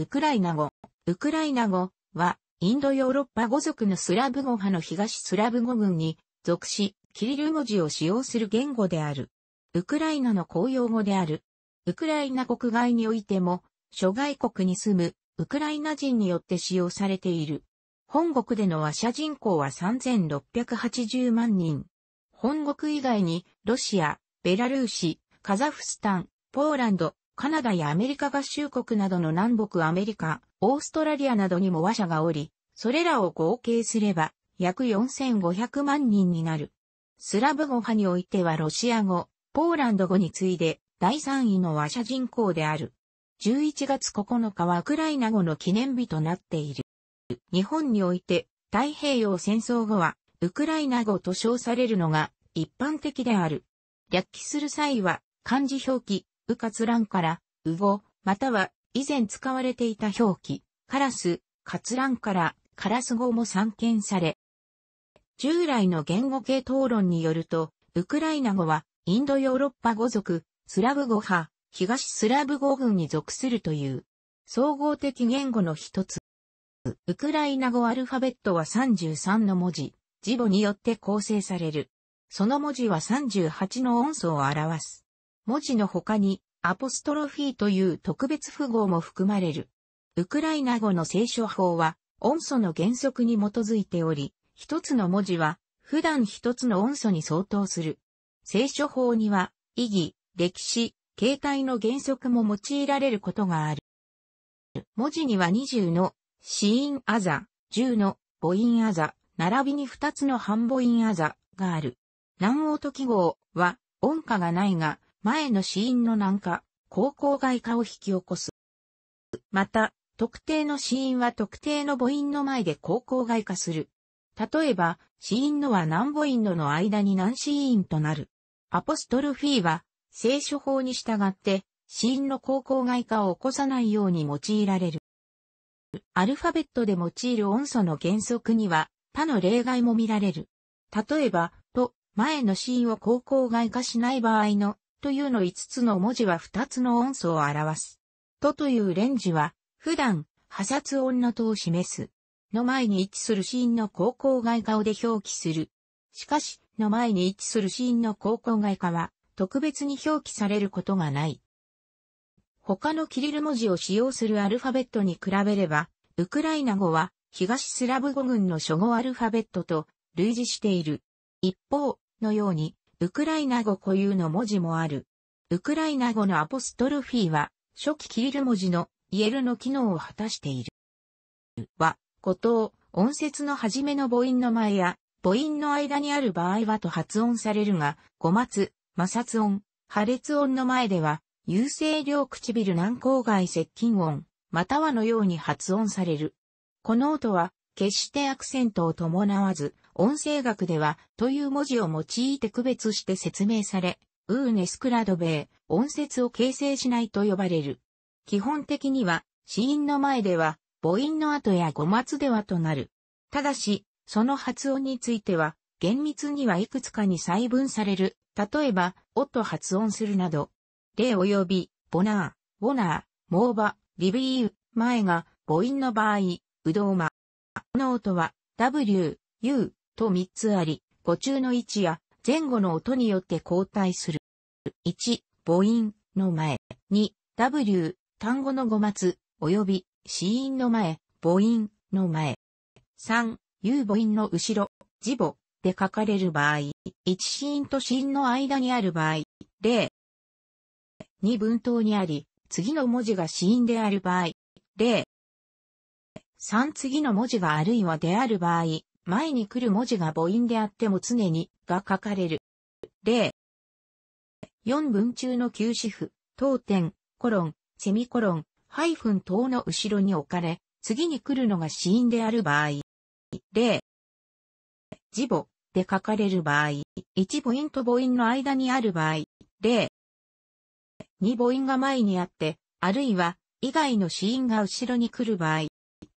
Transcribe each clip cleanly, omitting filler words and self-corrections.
ウクライナ語。ウクライナ語は、インドヨーロッパ語族のスラブ語派の東スラブ語群に属し、キリル文字を使用する言語である。ウクライナの公用語である。ウクライナ国外においても、諸外国に住むウクライナ人によって使用されている。本国での話者人口は3680万人。本国以外に、ロシア、ベラルーシ、カザフスタン、ポーランド、カナダやアメリカ合衆国などの南北アメリカ、オーストラリアなどにも話者がおり、それらを合計すれば約4500万人になる。スラブ語派においてはロシア語、ポーランド語に次いで第3位の話者人口である。11月9日はウクライナ語の記念日となっている。日本において太平洋戦争後はウクライナ語と称されるのが一般的である。略記する際は漢字表記、うかつらんから、うご、または以前使われていた表記、からす、かつらんから、からす語も散見され。従来の言語系討論によると、ウクライナ語はインドヨーロッパ語族、スラブ語派、東スラブ語群に属するという、総合的言語の一つ。ウクライナ語アルファベットは33の文字、字母によって構成される。その文字は38の音素を表す。文字の他に、アポストロフィーという特別符号も含まれる。ウクライナ語の聖書法は、音素の原則に基づいており、一つの文字は、普段一つの音素に相当する。聖書法には、意義、歴史、形態の原則も用いられることがある。文字には20の、子音あざ、10の、母音あざ、並びに2つの半母音あざがある。軟音記号は、音下がないが、前の子音の軟化、後々外化を引き起こす。また、特定の子音は特定の母音の前で後々外化する。例えば、子音のは軟母音のの間に軟子音となる。アポストロフィーは、聖書法に従って、子音の後々外化を起こさないように用いられる。アルファベットで用いる音素の原則には、他の例外も見られる。例えば、と、前の子音を後々外化しない場合の、というの5つの文字は2つの音素を表す。という連字は、普段、破殺音のとを示す。の前に位置する子音の後々外化をで表記する。しかし、の前に位置する子音の後々外化は、特別に表記されることがない。他のキリル文字を使用するアルファベットに比べれば、ウクライナ語は、東スラブ語群の諸語アルファベットと、類似している。一方、のように、ウクライナ語固有の文字もある。ウクライナ語のアポストロフィーは、初期キリル文字のイエルの機能を果たしている。は、こと、音節の初めの母音の前や、母音の間にある場合はと発音されるが、語末、摩擦音、破裂音の前では、有声両唇軟口外接近音、またはのように発音される。この音は、決してアクセントを伴わず、音声学では、という文字を用いて区別して説明され、ウーネスクラドベー、音節を形成しないと呼ばれる。基本的には、子音の前では、母音の後や語末ではとなる。ただし、その発音については、厳密にはいくつかに細分される。例えば、おと発音するなど、例及び、ボナー、ボナー、モーバ、リビー、前が、母音の場合、ウドーマ。この音は、W、U、と3つあり、語中の位置や前後の音によって交代する。1、母音の前。2、W、単語の語末、及び、子音の前、母音の前。3、U母音の後ろ、字母で書かれる場合、1子音と子音の間にある場合、例。2文頭にあり、次の文字が子音である場合、例。3次の文字があるいはである場合、前に来る文字が母音であっても常に、が書かれる。例。4文中の休止符、等点、コロン、セミコロン、ハイフン等の後ろに置かれ、次に来るのが子音である場合。例。字母、で書かれる場合、1母音と母音の間にある場合。例。2母音が前にあって、あるいは、以外の子音が後ろに来る場合。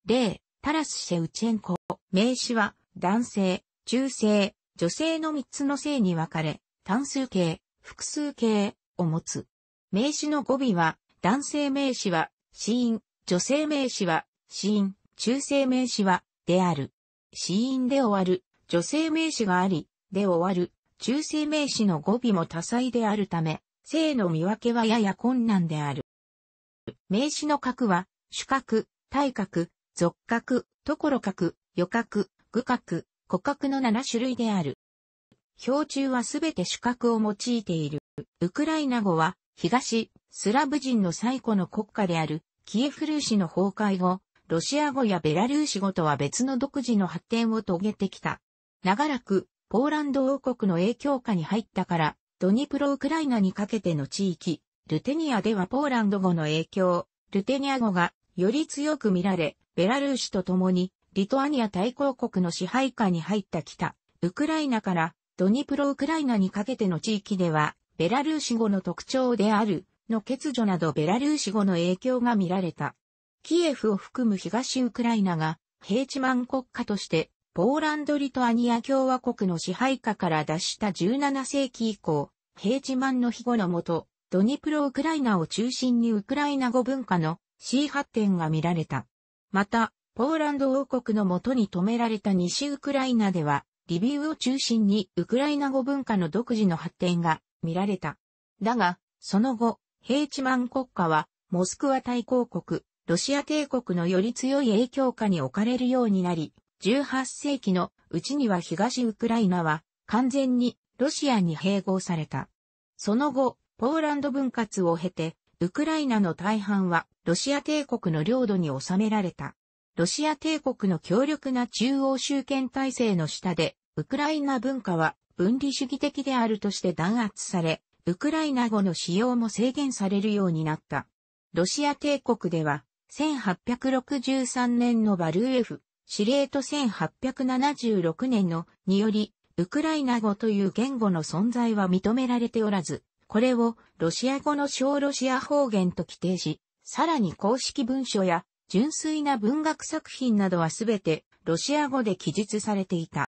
例。タラス・シェウチェンコ。名詞は、男性、中性、女性の3つの性に分かれ、単数形、複数形を持つ。名詞の語尾は、男性名詞は、子音、女性名詞は、子音、中性名詞は、である。子音で終わる、女性名詞があり、で終わる、中性名詞の語尾も多彩であるため、性の見分けはやや困難である。名詞の角は、主角、対角、属角、所角、余角、愚角、弧角の7種類である。標柱はすべて主角を用いている。ウクライナ語は、東、スラブ人の最古の国家である、キエフ・ルーシの崩壊後、ロシア語やベラルーシ語とは別の独自の発展を遂げてきた。長らく、ポーランド王国の影響下に入ったから、ドニプロ・ウクライナにかけての地域、ルテニアではポーランド語の影響、ルテニア語がより強く見られ、ベラルーシと共に、リトアニア大公国の支配下に入った北、ウクライナから、ドニプロ・ウクライナにかけての地域では、ベラルーシ語の特徴である、の欠如などベラルーシ語の影響が見られた。キエフを含む東ウクライナが、ヘーチマン国家として、ポーランド・リトアニア共和国の支配下から脱した17世紀以降、ヘーチマンの庇護のもと、ドニプロ・ウクライナを中心にウクライナ語文化の新発展が見られた。また、ポーランド王国のもとに止められた西ウクライナでは、リビウを中心にウクライナ語文化の独自の発展が見られた。だが、その後、ヘーチマン国家は、モスクワ大公国、ロシア帝国のより強い影響下に置かれるようになり、18世紀のうちには東ウクライナは完全にロシアに併合された。その後、ポーランド分割を経て、ウクライナの大半はロシア帝国の領土に収められた。ロシア帝国の強力な中央集権体制の下で、ウクライナ文化は分離主義的であるとして弾圧され、ウクライナ語の使用も制限されるようになった。ロシア帝国では、1863年のバルーエフ指令と1876年のにより、ウクライナ語という言語の存在は認められておらず、これをロシア語の小ロシア方言と規定し、さらに公式文書や純粋な文学作品などはすべてロシア語で記述されていた。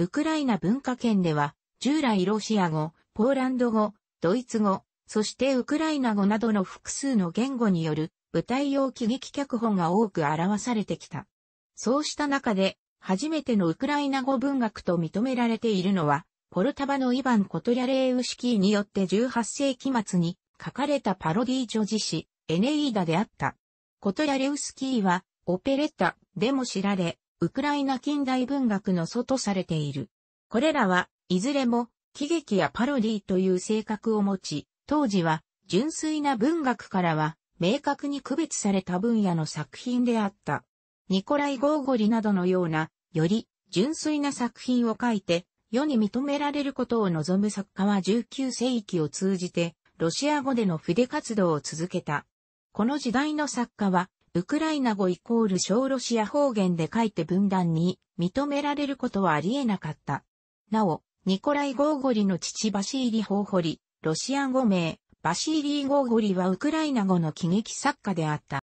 ウクライナ文化圏では、従来ロシア語、ポーランド語、ドイツ語、そしてウクライナ語などの複数の言語による舞台用喜劇脚本が多く表されてきた。そうした中で、初めてのウクライナ語文学と認められているのは、ポルタバのイヴァン・コトリャレーウシキーによって18世紀末に書かれたパロディ叙事詩、エネイーダであった。コトリャレウスキーは、オペレッタでも知られ、ウクライナ近代文学の祖とされている。これらは、いずれも、喜劇やパロディという性格を持ち、当時は、純粋な文学からは、明確に区別された分野の作品であった。ニコライ・ゴーゴリなどのような、より純粋な作品を書いて、世に認められることを望む作家は19世紀を通じて、ロシア語での筆活動を続けた。この時代の作家は、ウクライナ語=小ロシア方言で書いて文壇に認められることはありえなかった。なお、ニコライ・ゴーゴリの父バシーリ・ホーホリ、ロシア語名、バシーリー・ゴーゴリはウクライナ語の喜劇作家であった。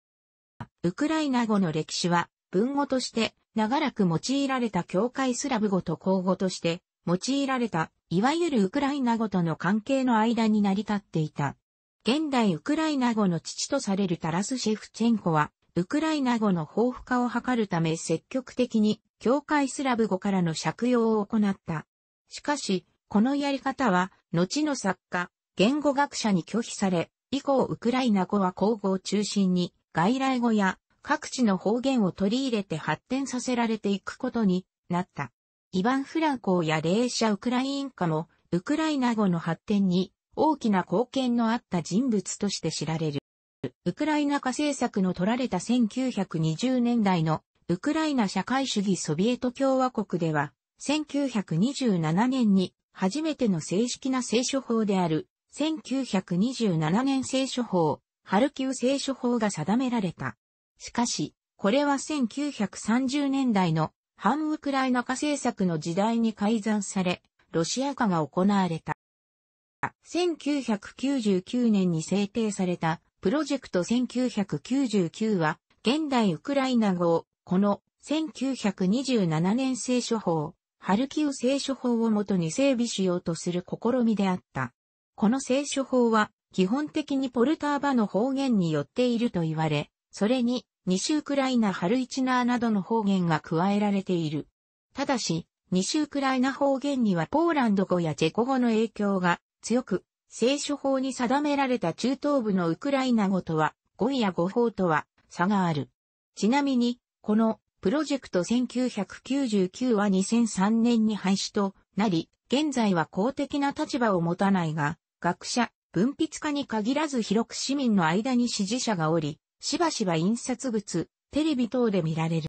ウクライナ語の歴史は、文語として長らく用いられた境界スラブ語と口語として用いられた、いわゆるウクライナ語との関係の間に成り立っていた。現代ウクライナ語の父とされるタラス・シェフチェンコは、ウクライナ語の豊富化を図るため積極的に境界スラブ語からの借用を行った。しかし、このやり方は、後の作家、言語学者に拒否され、以降ウクライナ語は口語を中心に外来語や各地の方言を取り入れて発展させられていくことになった。イヴァン・フランコーやレーシャ・ウクラインカもウクライナ語の発展に大きな貢献のあった人物として知られる。ウクライナ化政策の取られた1920年代のウクライナ社会主義ソビエト共和国では1927年に初めての正式な聖書法である1927年聖書法、ハルキウ聖書法が定められた。しかし、これは1930年代の反ウクライナ化政策の時代に改ざんされ、ロシア化が行われた。1999年に制定されたプロジェクト1999は、現代ウクライナ語を、この1927年聖書法、ハルキウ聖書法をもとに整備しようとする試みであった。この聖書法は基本的にポルターバの方言によっていると言われ、それに西ウクライナハルイチナーなどの方言が加えられている。ただし、西ウクライナ方言にはポーランド語やチェコ語の影響が強く、聖書法に定められた中東部のウクライナ語とは、語彙や語法とは差がある。ちなみに、このプロジェクト1999は2003年に廃止となり、現在は公的な立場を持たないが、学者、文筆家に限らず広く市民の間に支持者がおり、しばしば印刷物、テレビ等で見られる。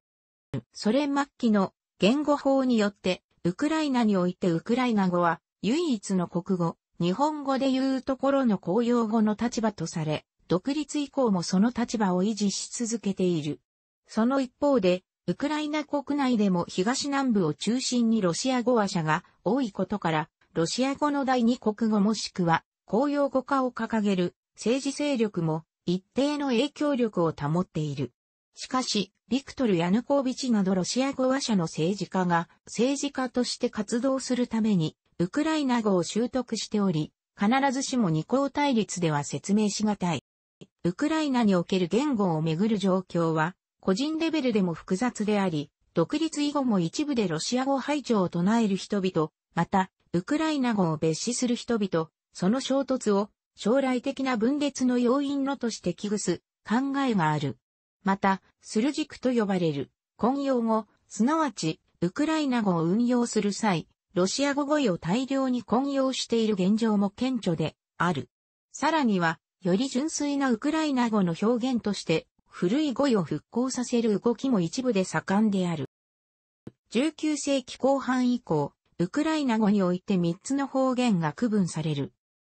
ソ連末期の言語法によって、ウクライナにおいてウクライナ語は唯一の国語、日本語でいうところの公用語の立場とされ、独立以降もその立場を維持し続けている。その一方で、ウクライナ国内でも東南部を中心にロシア語話者が多いことから、ロシア語の第二国語もしくは公用語化を掲げる政治勢力も一定の影響力を保っている。しかし、ビクトル・ヤヌコービチなどロシア語話者の政治家が政治家として活動するために、ウクライナ語を習得しており、必ずしも二項対立では説明しがたい。ウクライナにおける言語をめぐる状況は、個人レベルでも複雑であり、独立以後も一部でロシア語排除を唱える人々、また、ウクライナ語を蔑視する人々、その衝突を将来的な分裂の要因のとして危惧す考えがある。また、スル軸と呼ばれる、混用語、すなわち、ウクライナ語を運用する際、ロシア語語彙を大量に混用している現状も顕著である。さらには、より純粋なウクライナ語の表現として、古い語彙を復興させる動きも一部で盛んである。19世紀後半以降、ウクライナ語において3つの方言が区分される。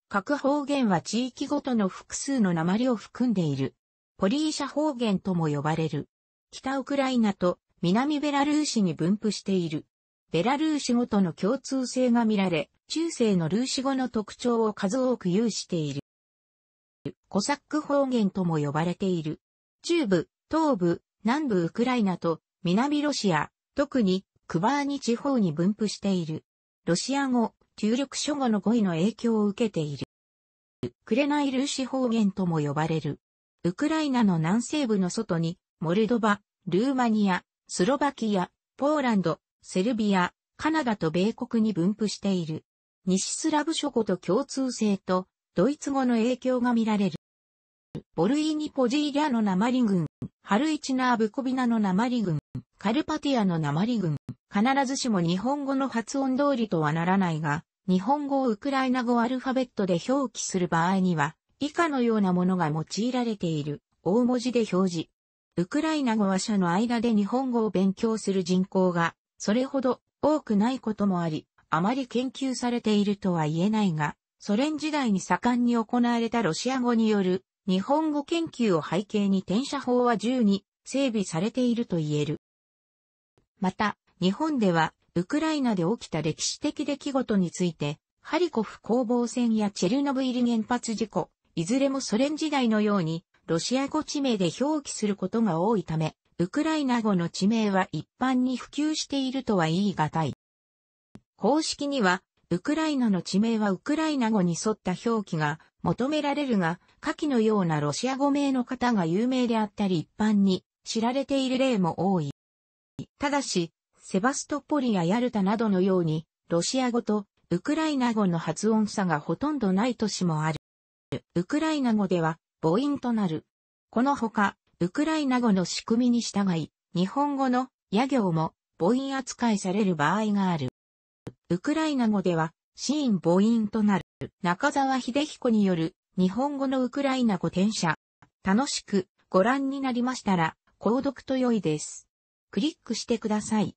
各方言は地域ごとの複数の訛を含んでいる。ポリーシャ方言とも呼ばれる。北ウクライナと南ベラルーシに分布している。ベラルーシ語との共通性が見られ、中世のルーシ語の特徴を数多く有している。コサック方言とも呼ばれている。中部、東部、南部ウクライナと南ロシア、特にクバーニ地方に分布している。ロシア語、中力諸語の語彙の影響を受けている。クレナイルーシ方言とも呼ばれる。ウクライナの南西部の外に、モルドバ、ルーマニア、スロバキア、ポーランド、セルビア、カナダと米国に分布している。西スラブ諸語と共通性と、ドイツ語の影響が見られる。ボルイーニ・ポジーリャの訛群、ハルイチナー・ブコビナの訛群、カルパティアの訛群、必ずしも日本語の発音通りとはならないが、日本語をウクライナ語アルファベットで表記する場合には、以下のようなものが用いられている。大文字で表示。ウクライナ語話者の間で日本語を勉強する人口が、それほど多くないこともあり、あまり研究されているとは言えないが、ソ連時代に盛んに行われたロシア語による日本語研究を背景に転写法は十に整備されていると言える。また、日本ではウクライナで起きた歴史的出来事について、ハリコフ攻防戦やチェルノブイリ原発事故、いずれもソ連時代のようにロシア語地名で表記することが多いため、ウクライナ語の地名は一般に普及しているとは言い難い。公式には、ウクライナの地名はウクライナ語に沿った表記が求められるが、下記のようなロシア語名の方が有名であったり一般に知られている例も多い。ただし、セバストポリやヤルタなどのように、ロシア語とウクライナ語の発音差がほとんどない都市もある。ウクライナ語では母音となる。このほか、ウクライナ語の仕組みに従い、日本語のや行も母音扱いされる場合がある。ウクライナ語では、子音母音となる。中澤秀彦による、日本語のウクライナ語転写。楽しくご覧になりましたら、購読と良いです。クリックしてください。